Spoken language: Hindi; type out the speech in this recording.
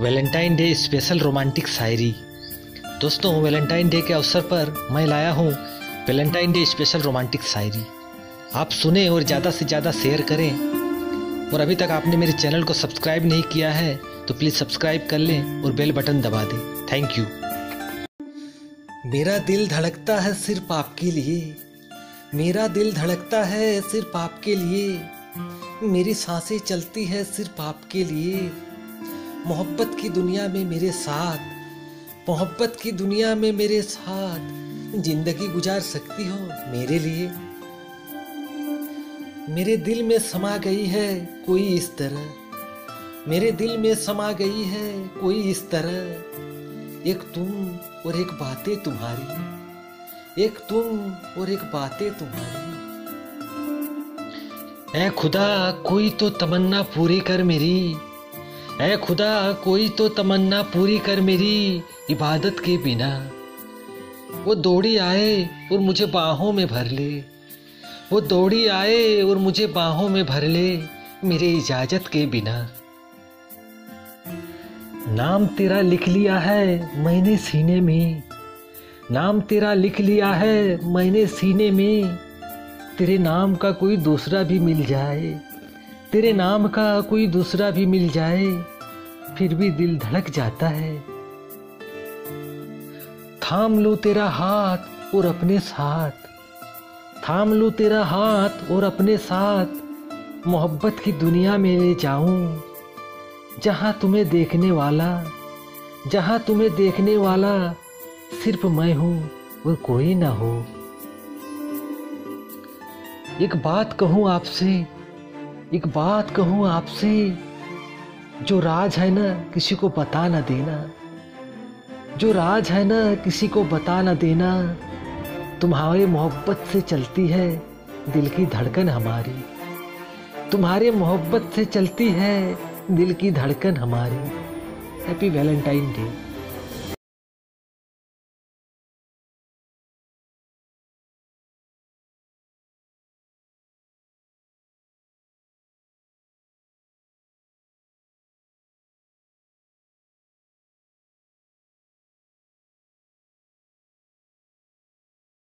वैलेंटाइन डे स्पेशल रोमांटिक शायरी। दोस्तों, वैलेंटाइन डे के अवसर पर मैं लाया हूँ वैलेंटाइन डे स्पेशल रोमांटिक शायरी। आप सुने और ज़्यादा से ज़्यादा शेयर करें, और अभी तक आपने मेरे चैनल को सब्सक्राइब नहीं किया है तो प्लीज़ सब्सक्राइब कर लें और बेल बटन दबा दें। Thank you. मेरा दिल धड़कता है सिर्फ आपके लिए, मेरा दिल धड़कता है सिर्फ आपके लिए, मेरी सांसें चलती है सिर्फ आपके लिए, मोहब्बत की दुनिया में मेरे साथ, मोहब्बत की दुनिया में मेरे साथ जिंदगी गुजार सकती हो मेरे लिए। मेरे दिल में समा गई है कोई इस तरह, मेरे दिल में समा गई है कोई इस तरह, एक तुम और एक बातें तुम्हारी, एक तुम और एक बातें तुम्हारी। ऐ खुदा कोई तो तमन्ना पूरी कर मेरी, ऐ खुदा कोई तो तमन्ना पूरी कर मेरी, इबादत के बिना वो दौड़ी आए और मुझे बाहों में भर ले, वो दौड़ी आए और मुझे बाहों में भर ले, मेरे इजाजत के बिना। नाम तेरा लिख लिया है मैंने सीने में, नाम तेरा लिख लिया है मैंने सीने में, तेरे नाम का कोई दूसरा भी मिल जाए, तेरे नाम का कोई दूसरा भी मिल जाए, फिर भी दिल धड़क जाता है। थाम लो तेरा हाथ और अपने साथ, थाम लूँ तेरा हाथ और अपने साथ, मोहब्बत की दुनिया में ले जाऊं, जहां तुम्हें देखने वाला, जहां तुम्हें देखने वाला सिर्फ मैं हूं और कोई ना हो। एक बात कहूं आपसे, एक बात कहूं आपसे, जो राज है ना किसी को बता ना देना, जो राज है ना किसी को बता ना देना, तुम्हारी मोहब्बत से चलती है दिल की धड़कन हमारी, तुम्हारे मोहब्बत से चलती है दिल की धड़कन हमारी। Happy Valentine day.